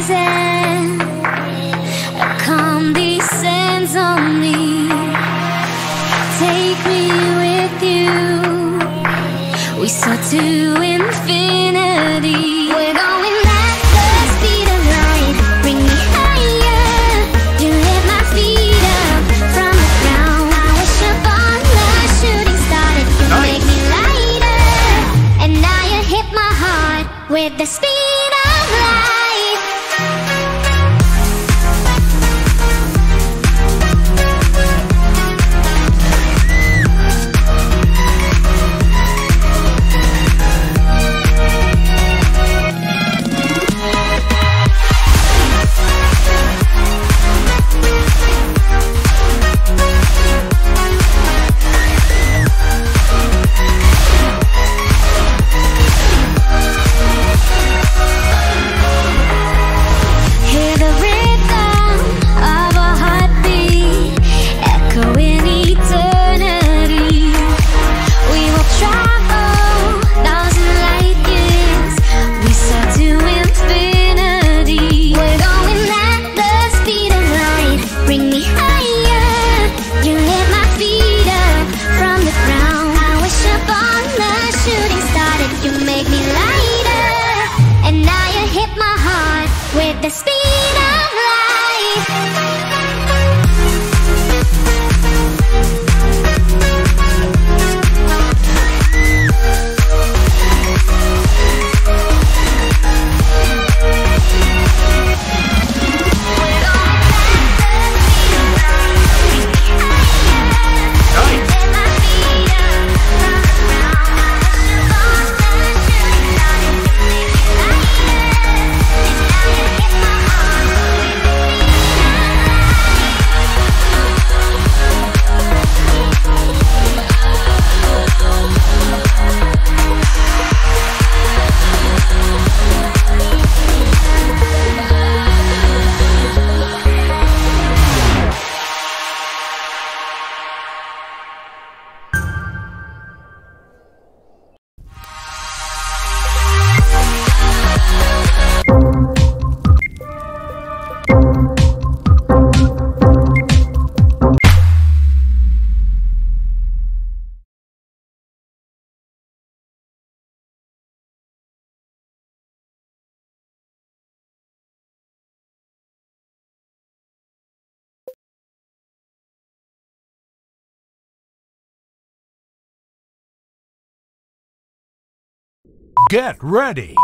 poison condescends on me. Take me with you. We soar to infinity. We're going at the speed of light. Bring me higher. You lift my feet up from the ground. I wish upon the shooting star that you make me lighter. And now you hit my heart with the speed of light. With the speed of light. Get ready!